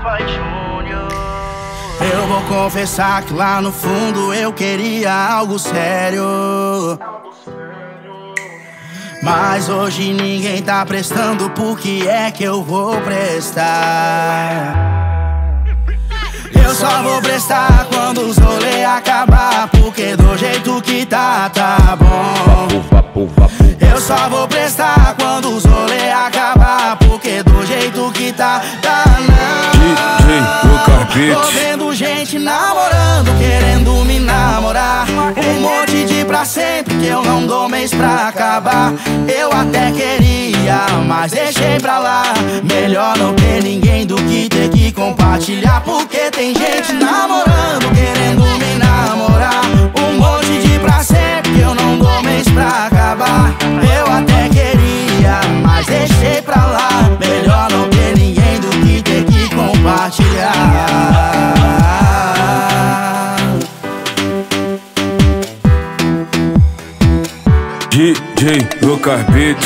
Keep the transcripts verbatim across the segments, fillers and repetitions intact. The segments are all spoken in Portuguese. Rafa Júnior. Eu vou confessar que lá no fundo eu queria algo sério, mas hoje ninguém tá prestando, por que é que eu vou prestar? Eu só vou prestar quando os rolê acabar, porque do jeito que tá, tá bom. Eu só vou prestar quando os rolê acabar, porque do jeito que tá, tá não. Tô vendo gente namorando, querendo me namorar, um monte de pra sempre que eu não dou mês pra acabar. Eu até queria, mas deixei pra lá. Melhor não ter ninguém do que ter que compartilhar, porque tem gente namorando, querendo me namorar, um monte de pra sempre que eu não dou mês pra acabar. Eu até queria, mas deixei pra lá. Melhor não ter ninguém do que ter que compartilhar. D J Lucas Beat.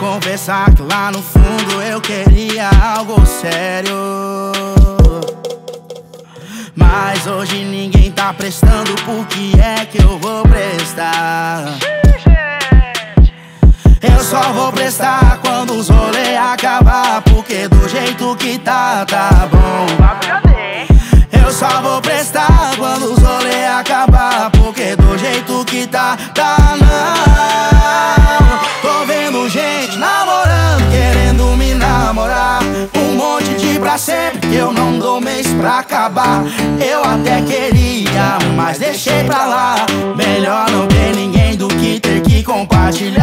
Confessar que lá no fundo eu queria algo sério, mas hoje ninguém tá prestando, por que é que eu vou prestar? Eu só vou prestar quando os rolê acabar, porque do jeito que tá, tá bom. Eu só vou prestar quando os rolê acabar, porque do jeito que tá, tá não. Tô vendo gente namorando, querendo me namorar, um monte de pra sempre que eu não dou mês pra acabar. Eu até queria, mas deixei pra lá. Melhor não ter ninguém do que ter que compartilhar.